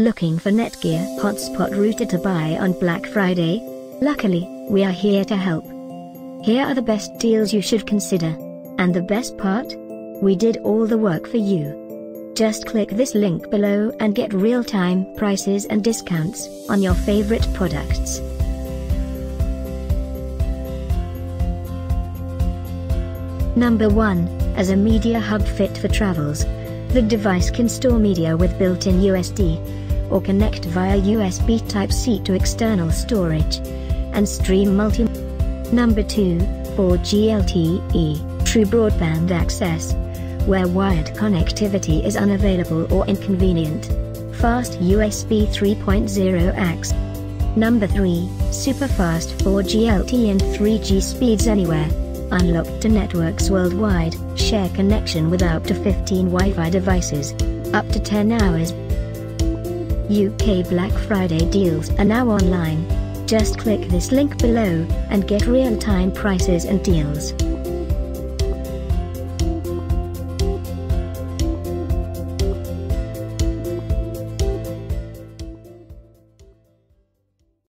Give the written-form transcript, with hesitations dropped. Looking for Netgear hotspot router to buy on Black Friday? Luckily, we are here to help. Here are the best deals you should consider. And the best part? We did all the work for you. Just click this link below and get real-time prices and discounts on your favorite products. Number 1. As a media hub fit for travels, the device can store media with built-in USB, or connect via USB Type-C to external storage, and stream multimedia. Number 2, 4G LTE, true broadband access, where wired connectivity is unavailable or inconvenient. Fast USB 3.0 AX. Number 3, super fast 4G LTE and 3G speeds anywhere. Unlocked to networks worldwide, share connection with up to 15 Wi-Fi devices, up to 10 hours. UK Black Friday deals are now online. Just click this link below and get real-time prices and deals.